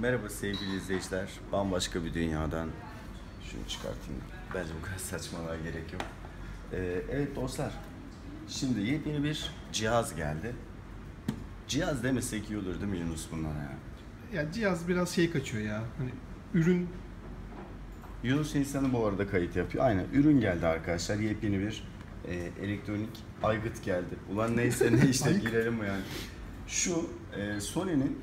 Merhaba sevgili izleyiciler. Bambaşka bir dünyadan şunu çıkartayım. Bence bu kadar saçmalığa gerek yok. Evet dostlar. Şimdi yepyeni bir cihaz geldi. Cihaz demesek iyi olur değil mi Yunus bunlara ya? Ya cihaz biraz şey kaçıyor ya. Hani ürün. Yunus insanı bu arada kayıt yapıyor. Aynen, ürün geldi arkadaşlar. Yepyeni bir elektronik aygıt geldi. Ulan neyse ne işte girelim mi yani. Şu Sony'nin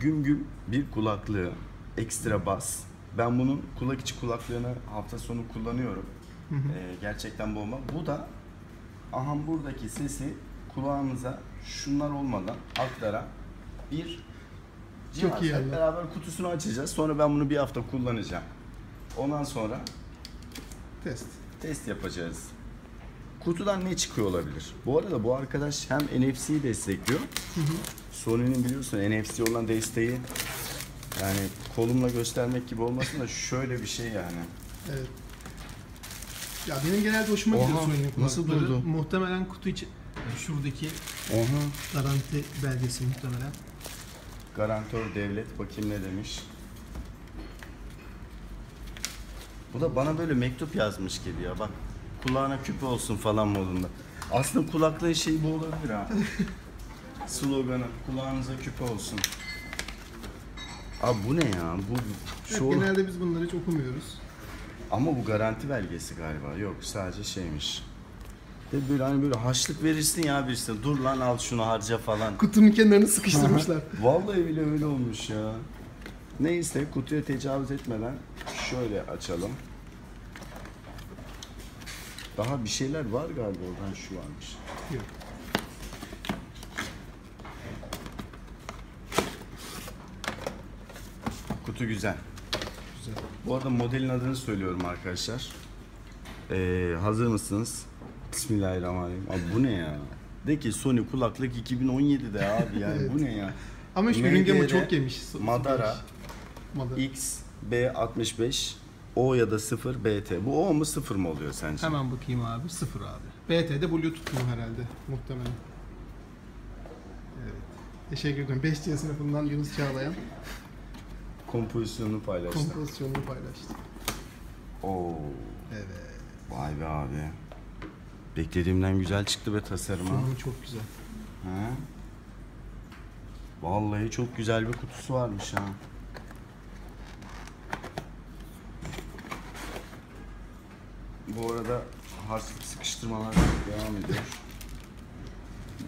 güm güm bir kulaklığı, ekstra bas. Ben bunun kulak içi kulaklığını hafta sonu kullanıyorum. Gerçekten bomba. Bu da aham buradaki sesi kulağınıza şunlar olmadan aktaran bir cihaz. Hep beraber kutusunu açacağız. Sonra ben bunu bir hafta kullanacağım. Ondan sonra test yapacağız. Kutudan ne çıkıyor olabilir? Bu arada bu arkadaş hem NFC'yi destekliyor. Sony'nin biliyorsun NFC olan desteği, yani kolumla göstermek gibi olmasın da şöyle bir şey yani. Evet. Ya benim genelde hoşuma gidiyor Sony'nin kulaklıkları. Muhtemelen kutu içi, yani şuradaki garanti belgesi muhtemelen. Garantör devlet, bakayım ne demiş. Bu da bana böyle mektup yazmış gibi ya, bak. Kulağına küpe olsun falan modunda. Aslında kulaklığın şeyi bu olabilir ha. Sloganı, kulağınıza küpe olsun. Abi bu ne ya? Bu şu... Evet, genelde biz bunları hiç okumuyoruz. Ama bu garanti belgesi galiba. Yok, sadece şeymiş. De böyle hani böyle haçlık verirsin ya birisine. Dur lan al şunu harca falan. Kutunun kenarını sıkıştırmışlar. Vallahi bile öyle olmuş ya. Neyse, kutuya tecavüz etmeden şöyle açalım. Daha bir şeyler var galiba oradan, şu varmış. Yok. Kutu güzel. Güzel. Bu arada modelin adını söylüyorum arkadaşlar. Hazır mısınız? Bismillahirrahmanirrahim. Abi bu ne ya? De ki Sony kulaklık 2017'de abi yani. Evet. Bu ne ya? Ama şu ürün gamı çok yemiş. Madara. XB65. O ya da 0 BT. Bu O mu 0 mu oluyor sence? Hemen bakayım abi. 0 abi. BT'de Bluetooth mu herhalde? Muhtemelen. Evet. Teşekkür ederim. 5C sınıfından Yunus Çağlayan. Kompozisyonunu paylaştı. Oo. Evet. Vay be abi. Beklediğimden güzel çıktı be tasarım. Sunumu çok güzel. He? Vallahi çok güzel bir kutusu varmış ha. Bu arada harçlık sıkıştırmalar devam ediyor.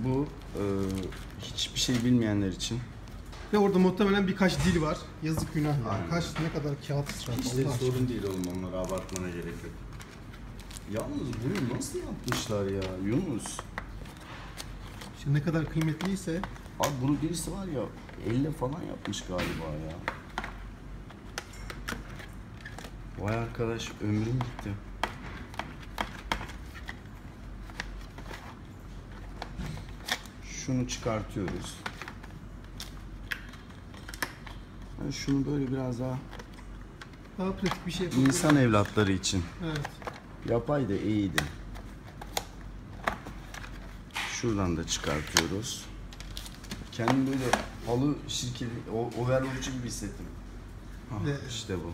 Bu hiçbir şey bilmeyenler için. Ve orada muhtemelen birkaç dil var. Yazık günah ya. Kaç, ne kadar kağıt israfı. Hiç de sorun değil oğlum, onları abartmana gerek yok. Yalnız bunu nasıl yapmışlar ya Yunus? Şimdi ne kadar kıymetliyse. Abi bunu birisi var ya elle falan yapmış galiba ya. Vay arkadaş, ömrüm gitti. Şunu çıkartıyoruz. Yani şunu böyle biraz daha pratik bir şey yapalım. İnsan evlatları için. Evet. Yapay da iyiydi. Şuradan da çıkartıyoruz. Kendim böyle halı şirketi, overlockçu gibi hissettim. İşte bu.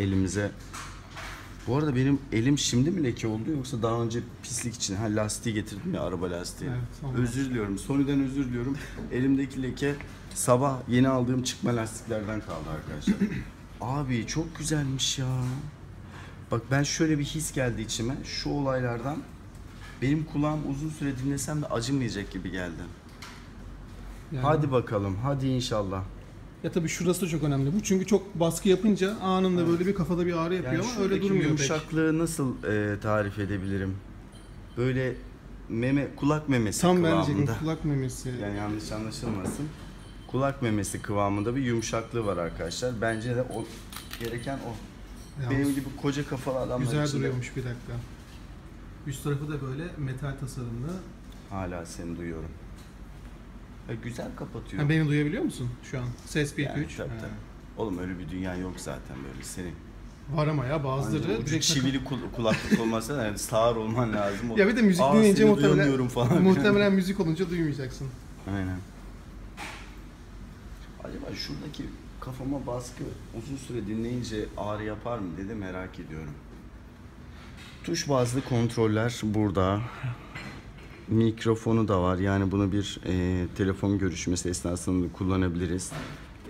Elimize. Bu arada benim elim şimdi mi leke oldu yoksa daha önce pislik için? Ha, lastiği getirdim ya, araba lastiği. Evet, özür diliyorum. Sony'den özür diliyorum. Elimdeki leke sabah yeni aldığım çıkma lastiklerden kaldı arkadaşlar. Abi çok güzelmiş ya. Bak ben şöyle bir his geldi içime. Şu olaylardan benim kulağım uzun süre dinlesem de acımayacak gibi geldi. Yani... Hadi bakalım. Hadi inşallah. Ya tabii şurası da çok önemli. Bu çünkü çok baskı yapınca anında böyle bir kafada bir ağrı yapıyor yani, ama öyle durmuyor pek. Yumuşaklığı nasıl tarif edebilirim? Böyle meme, kulak memesi tam kıvamında. Tam bence kulak memesi. Yani yanlış anlaşılmasın. Kulak memesi kıvamında bir yumuşaklığı var arkadaşlar. Bence de o gereken o. Yalnız benim gibi koca kafalı adamlar güzel içinde. Duruyormuş, bir dakika. Üst tarafı da böyle metal tasarımlı. Hala seni duyuyorum. Güzel kapatıyor. Ha, beni duyabiliyor musun şu an? Ses 1-2-3. Yani, oğlum öyle bir dünya yok zaten böyle senin. Var ama ya bazıları. Ucu çivili kulaklık olmasa yani sağır olman lazım. Ya bir de müzik dinleyince muhtemelen müzik olunca duymayacaksın. Aynen. Acaba şuradaki kafama baskı uzun süre dinleyince ağrı yapar mı dedi, merak ediyorum. Tuş bazlı kontroller burada. Mikrofonu da var. Yani bunu bir telefon görüşmesi esnasında kullanabiliriz.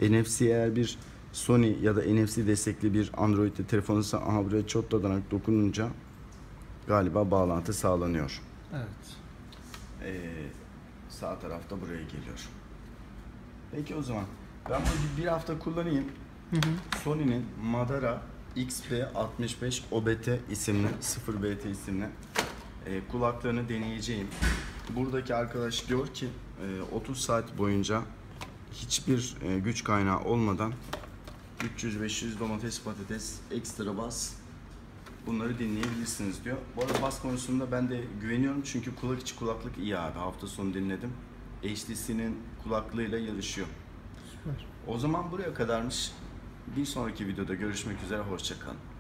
NFC, eğer bir Sony ya da NFC destekli bir Android'de telefonunsa, aha buraya çok dadanak dokununca galiba bağlantı sağlanıyor. Evet. Sağ tarafta buraya geliyor. Peki o zaman ben bunu bir hafta kullanayım. Sony'nin MDR XB650BT isimli, 0BT isimli kulaklarını deneyeceğim. Buradaki arkadaş diyor ki 30 saat boyunca hiçbir güç kaynağı olmadan 300-500 domates patates ekstra bas, bunları dinleyebilirsiniz diyor. Bu arada bas konusunda ben de güveniyorum çünkü kulak içi kulaklık iyi abi. Hafta sonu dinledim. HTC'nin kulaklığıyla yarışıyor. Süper. O zaman buraya kadarmış. Bir sonraki videoda görüşmek üzere. Hoşça kalın.